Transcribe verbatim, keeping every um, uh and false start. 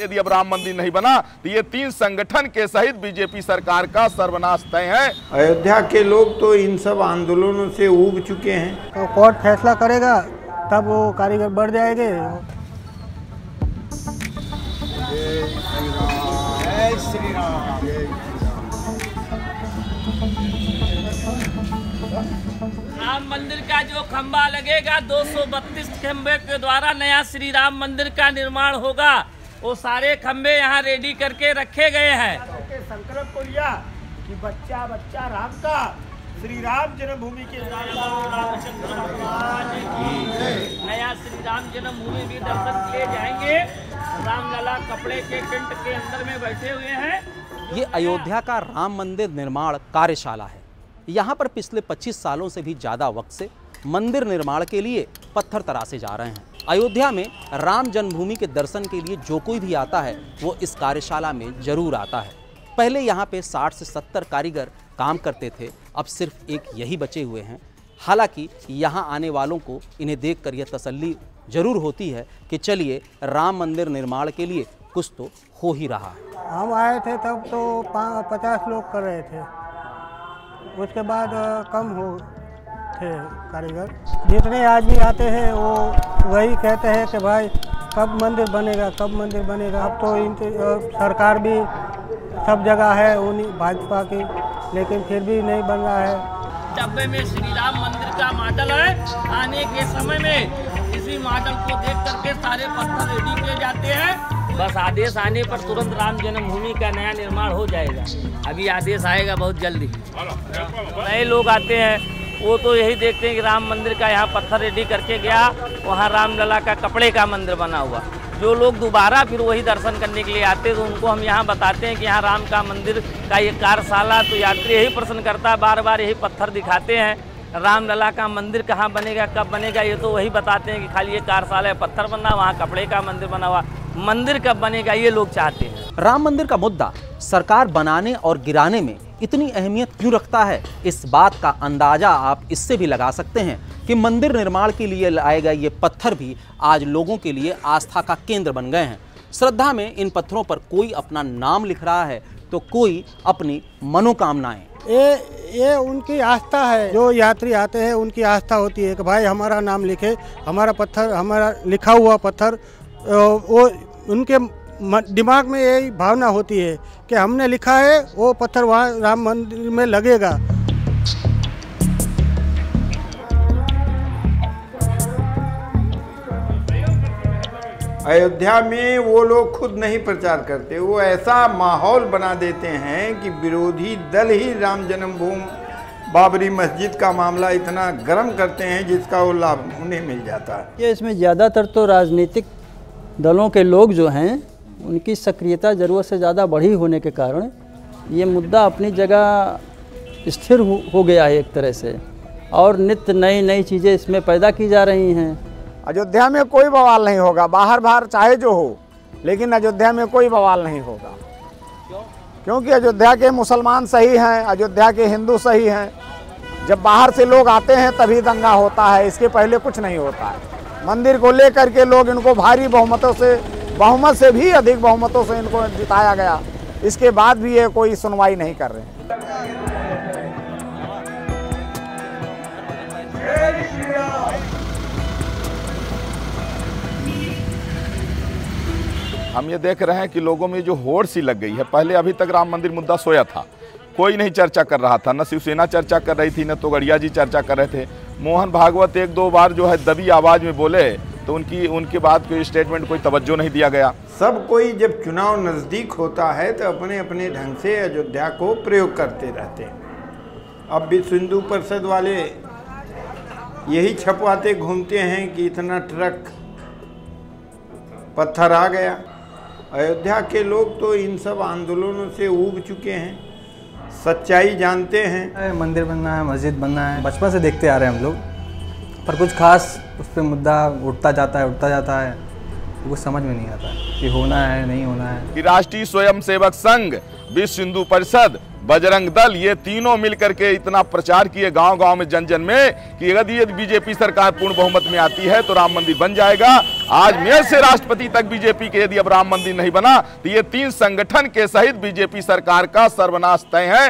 यदि अब राम मंदिर नहीं बना तो ये तीन संगठन के सहित बीजेपी सरकार का सर्वनाश तय है। अयोध्या के लोग तो इन सब आंदोलनों से उब चुके हैं, तो कोर्ट फैसला करेगा तब वो कारीगर बढ़ जाएंगे। जय श्री राम। राम मंदिर का जो खंबा लगेगा दो सौ बत्तीस खंबे के द्वारा नया श्री राम मंदिर का निर्माण होगा। वो सारे खंबे यहाँ रेडी करके रखे गए हैं। संकल्प को लिया कि बच्चा बच्चा राम का, श्री राम जन्मभूमि के नया श्री राम जन्मभूमि भी दर्शन किए जाएंगे। रामलला कपड़े के टेंट के अंदर में बैठे हुए हैं। ये अयोध्या का राम मंदिर निर्माण कार्यशाला है। यहाँ पर पिछले पच्चीस सालों से भी ज़्यादा वक्त से मंदिर निर्माण के लिए पत्थर तराशे जा रहे हैं। अयोध्या में राम जन्मभूमि के दर्शन के लिए जो कोई भी आता है वो इस कार्यशाला में जरूर आता है। पहले यहाँ पे साठ से सत्तर कारीगर काम करते थे, अब सिर्फ एक यही बचे हुए हैं। हालांकि यहाँ आने वालों को इन्हें देखकर यह तसल्ली जरूर होती है कि चलिए राम मंदिर निर्माण के लिए कुछ तो हो ही रहा है। हम आए थे तब तो पचास लोग कर रहे थे, उसके बाद कम हो थे कारीगर। जितने आज भी आते हैं वो वही कहते हैं कि भाई कब मंदिर बनेगा, कब मंदिर बनेगा। अब तो इन सरकार भी सब जगह है उन्हीं भाजपा की, लेकिन फिर भी नहीं बन रहा है। डब्बे में श्री राम मंदिर का मॉडल है। आने के समय में इसी मॉडल को देख करके सारे पत्थर रेडी किए जाते हैं। बस आदेश आने पर तुरंत राम जन्मभूमि का नया निर्माण हो जाएगा। अभी आदेश आएगा बहुत जल्दी। नए लोग आते हैं वो तो यही देखते हैं कि राम मंदिर का यहाँ पत्थर रेडी करके गया, वहाँ रामलला का कपड़े का मंदिर बना हुआ। जो लोग दोबारा फिर वही दर्शन करने के लिए आते हैं तो उनको हम यहाँ बताते हैं कि यहाँ राम का मंदिर का ये कार्यशाला, तो यात्री यही प्रश्न करता है, बार बार यही पत्थर दिखाते हैं। रामलला का मंदिर कहाँ बनेगा, कब बनेगा, ये तो वही बताते हैं कि खाली ये कार्यशाला है, पत्थर बना, वहाँ कपड़े का मंदिर बना हुआ, मंदिर कब बनेगा ये लोग चाहते हैं। राम मंदिर का मुद्दा सरकार बनाने और गिराने में इतनी अहमियत क्यों रखता है, इस बात का अंदाजा आप इससे भी लगा सकते हैं कि मंदिर निर्माण के लिए लाए गए ये पत्थर भी आज लोगों के लिए आस्था का केंद्र बन गए हैं। श्रद्धा में इन पत्थरों पर कोई अपना नाम लिख रहा है तो कोई अपनी मनोकामनाएं। ये ये उनकी आस्था है, जो यात्री आते हैं उनकी आस्था होती है कि भाई हमारा नाम लिखे, हमारा पत्थर, हमारा लिखा हुआ पत्थर। वो उनके दिमाग में यही भावना होती है कि हमने लिखा है वो पत्थर वहाँ राम मंदिर में लगेगा। अयोध्या में वो लोग खुद नहीं प्रचार करते, वो ऐसा माहौल बना देते हैं कि विरोधी दल ही राम जन्मभूमि बाबरी मस्जिद का मामला इतना गर्म करते हैं जिसका वो लाभ उन्हें मिल जाता है। ये इसमें ज़्यादातर तो राजनीतिक दलों के लोग जो हैं उनकी सक्रियता ज़रूरत से ज़्यादा बढ़ी होने के कारण ये मुद्दा अपनी जगह स्थिर हो, हो गया है एक तरह से, और नित्य नई नई चीज़ें इसमें पैदा की जा रही हैं। अयोध्या में कोई बवाल नहीं होगा, बाहर बाहर चाहे जो हो, लेकिन अयोध्या में कोई बवाल नहीं होगा। क्यों? क्योंकि अयोध्या के मुसलमान सही हैं, अयोध्या के हिंदू सही हैं। जब बाहर से लोग आते हैं तभी दंगा होता है, इसके पहले कुछ नहीं होता है। मंदिर को लेकर के लोग इनको भारी बहुमतों से, बहुमत से भी अधिक बहुमतों से इनको जिताया गया, इसके बाद भी ये कोई सुनवाई नहीं कर रहे हैं। हम ये देख रहे हैं कि लोगों में जो होड़ सी लग गई है। पहले अभी तक राम मंदिर मुद्दा सोया था, कोई नहीं चर्चा कर रहा था, न शिवसेना चर्चा कर रही थी, न तोगड़िया जी चर्चा कर रहे थे। मोहन भागवत एक दो बार जो है दबी आवाज़ में बोले तो उनकी उनके बाद कोई स्टेटमेंट, कोई तवज्जो नहीं दिया गया। सब कोई जब चुनाव नज़दीक होता है तो अपने अपने ढंग से अयोध्या को प्रयोग करते रहते हैं। अब विश्व हिंदू परिषद वाले यही छपवाते घूमते हैं कि इतना ट्रक पत्थर आ गया। अयोध्या के लोग तो इन सब आंदोलनों से ऊब चुके हैं, सच्चाई जानते हैं। मंदिर बनना है, मस्जिद बनना है, बचपन से देखते आ रहे हैं हम लोग, पर कुछ खास उस पर मुद्दा उठता जाता है उठता जाता है तो कुछ समझ में नहीं आता कि होना है नहीं होना है। कि राष्ट्रीय स्वयंसेवक संघ, विश्व हिंदू परिषद, बजरंग दल, ये तीनों मिलकर के इतना प्रचार किए गांव गांव में, जन जन में, कि यदि यदि बीजेपी सरकार पूर्ण बहुमत में आती है तो राम मंदिर बन जाएगा। आज मेयर से राष्ट्रपति तक बीजेपी के यदि अब राम मंदिर नहीं बना तो ये तीन संगठन के सहित बीजेपी सरकार का सर्वनाश तय है।